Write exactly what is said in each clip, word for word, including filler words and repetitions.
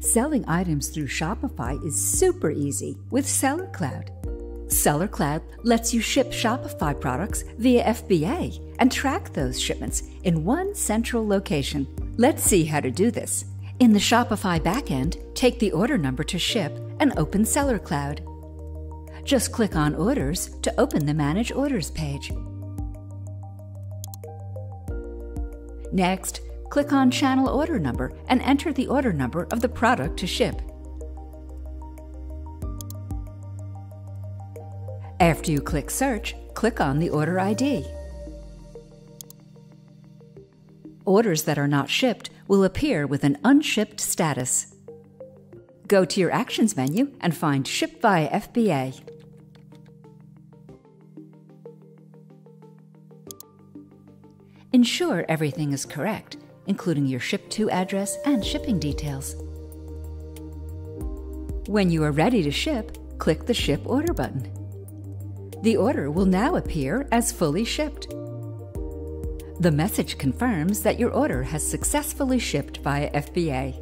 Selling items through Shopify is super easy with SellerCloud. SellerCloud lets you ship Shopify products via F B A and track those shipments in one central location. Let's see how to do this. In the Shopify backend, take the order number to ship and open SellerCloud. Just click on Orders to open the Manage Orders page. Next, click on Channel Order Number and enter the order number of the product to ship. After you click Search, click on the Order I D. Orders that are not shipped will appear with an Unshipped status. Go to your Actions menu and find Ship via F B A. Ensure everything is correct, including your ship to address and shipping details. When you are ready to ship, click the Ship Order button. The order will now appear as fully shipped. The message confirms that your order has successfully shipped via F B A.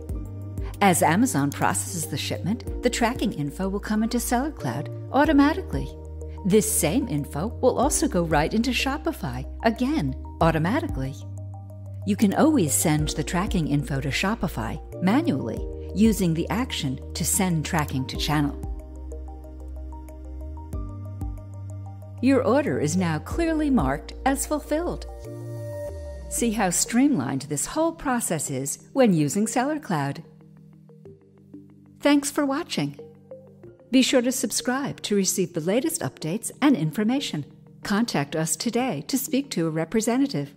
As Amazon processes the shipment, the tracking info will come into SellerCloud automatically. This same info will also go right into Shopify, again, automatically. You can always send the tracking info to Shopify manually using the action to send tracking to channel. Your order is now clearly marked as fulfilled. See how streamlined this whole process is when using SellerCloud. Thanks for watching. Be sure to subscribe to receive the latest updates and information. Contact us today to speak to a representative.